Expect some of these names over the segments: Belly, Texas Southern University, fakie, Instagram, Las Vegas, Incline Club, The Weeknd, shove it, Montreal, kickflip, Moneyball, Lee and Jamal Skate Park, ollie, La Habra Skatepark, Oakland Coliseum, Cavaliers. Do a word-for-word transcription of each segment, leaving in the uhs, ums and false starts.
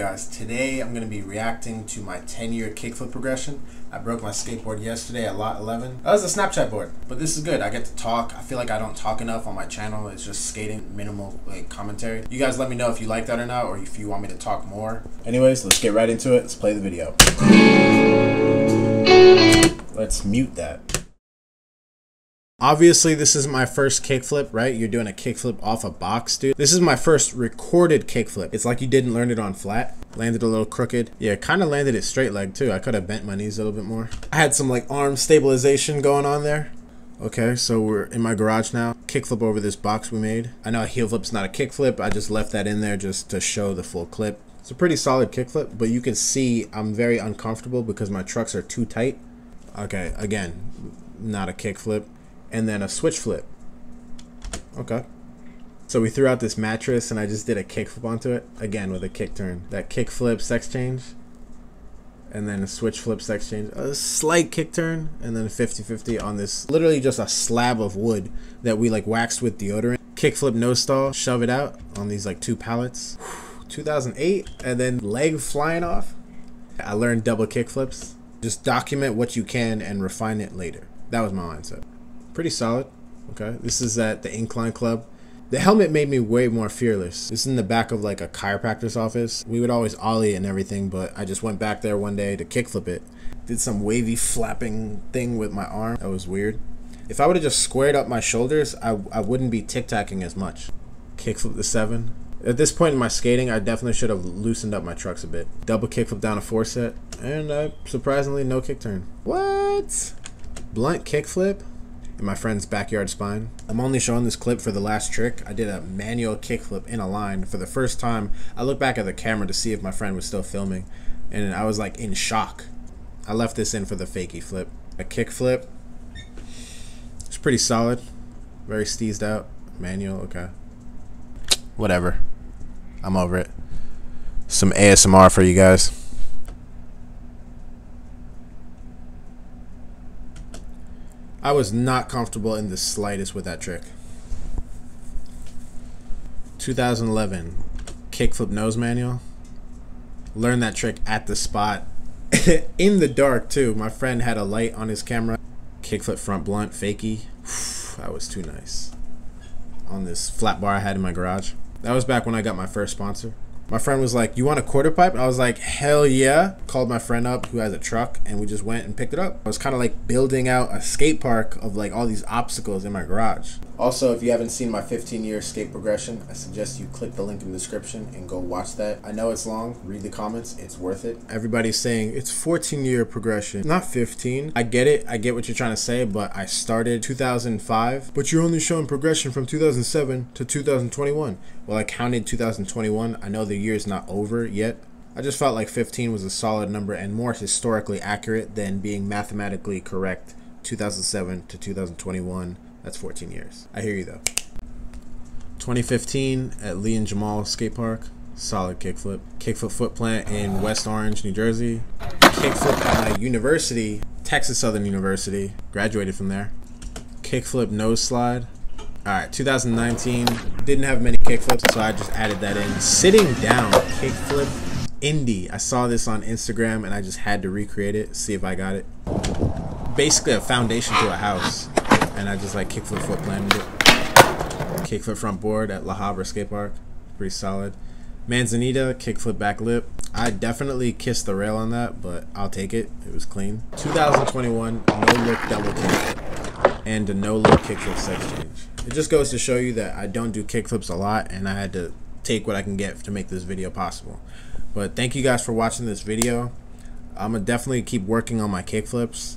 guys. Today I'm going to be reacting to my ten year kickflip progression. I broke my skateboard yesterday at lot eleven. That was a Snapchat board, but this is good. I get to talk. I feel like I don't talk enough on my channel. It's just skating, minimal like commentary. You guys let me know if you like that or not, or if you want me to talk more. Anyways, let's get right into it. Let's play the video. Let's mute that. Obviously, this is my first kickflip, right? You're doing a kickflip off a box, dude. This is my first recorded kickflip. It's like you didn't learn it on flat. Landed a little crooked. Yeah, kind of landed it straight leg too. I could have bent my knees a little bit more. I had some like arm stabilization going on there. Okay, so we're in my garage now. Kickflip over this box we made. I know a heel flip's not a kickflip. I just left that in there just to show the full clip. It's a pretty solid kickflip, but you can see I'm very uncomfortable because my trucks are too tight. Okay, again, not a kickflip. And then a switch flip. Okay. So we threw out this mattress and I just did a kick flip onto it. Again with a kick turn. That kick flip sex change. And then a switch flip sex change. A slight kick turn. And then fifty fifty on this. Literally just a slab of wood that we like waxed with deodorant. Kick flip no stall. Shove it out on these like two pallets. two thousand eight. And then leg flying off. I learned double kick flips. Just document what you can and refine it later. That was my mindset. Pretty solid. Okay, this is at the Incline Club. The helmet made me way more fearless. This is in the back of like a chiropractor's office. We would always ollie and everything, but I just went back there one day to kickflip it. Did some wavy flapping thing with my arm. That was weird. If I would have just squared up my shoulders, I, I wouldn't be tic-tacking as much. Kickflip the seven. At this point in my skating, I definitely should have loosened up my trucks a bit. Double kickflip down a four set. And uh, surprisingly, no kick turn. What? Blunt kickflip? In my friend's backyard spine. I'm only showing this clip for the last trick. I did a manual kickflip in a line for the first time. I looked back at the camera to see if my friend was still filming, and I was like in shock. I left this in for the fakie flip. A kickflip. It's pretty solid. Very steezed out. Manual, okay. Whatever. I'm over it. Some A S M R for you guys. I was not comfortable in the slightest with that trick. two thousand eleven, kickflip nose manual. Learned that trick at the spot. In the dark too, my friend had a light on his camera. Kickflip front blunt, fakie. That was too nice. On this flat bar I had in my garage. That was back when I got my first sponsor. My friend was like, you want a quarter pipe? And I was like, hell yeah. Called my friend up who has a truck and we just went and picked it up. I was kind of like building out a skate park of like all these obstacles in my garage. Also, if you haven't seen my fifteen year skate progression, I suggest you click the link in the description and go watch that. I know it's long, read the comments, it's worth it. Everybody's saying it's fourteen year progression, not fifteen. I get it, I get what you're trying to say, but I started two thousand five, but you're only showing progression from two thousand seven to two thousand twenty-one. Well, I counted two thousand twenty-one. I know the year's not over yet. I just felt like fifteen was a solid number and more historically accurate than being mathematically correct. two thousand seven to two thousand twenty-one, that's fourteen years. I hear you though. twenty fifteen at Lee and Jamal Skate Park, solid kickflip. Kickflip foot plant in West Orange, New Jersey. Kickflip at my university, Texas Southern University. Graduated from there. Kickflip nose slide. Alright, two thousand nineteen, didn't have many kickflips, so I just added that in. Sitting down, kickflip indie. I saw this on Instagram and I just had to recreate it, see if I got it. Basically a foundation to a house, and I just like kickflip foot planted it. Kickflip front board at La Habra Skatepark, pretty solid. Manzanita, kickflip back lip. I definitely kissed the rail on that, but I'll take it, it was clean. two thousand twenty-one, no look double kickflip, and a no look kickflip sex change. It just goes to show you that I don't do kickflips a lot and I had to take what I can get to make this video possible. But thank you guys for watching this video. I'm gonna definitely keep working on my kickflips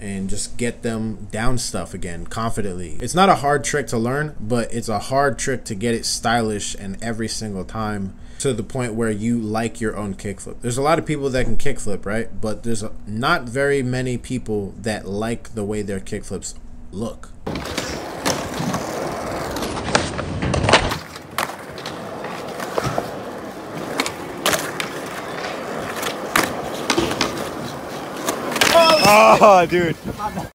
and just get them down stuff again confidently. It's not a hard trick to learn, but it's a hard trick to get it stylish and every single time to the point where you like your own kickflip. There's a lot of people that can kickflip, right? But there's not very many people that like the way their kickflips look. Oh, dude.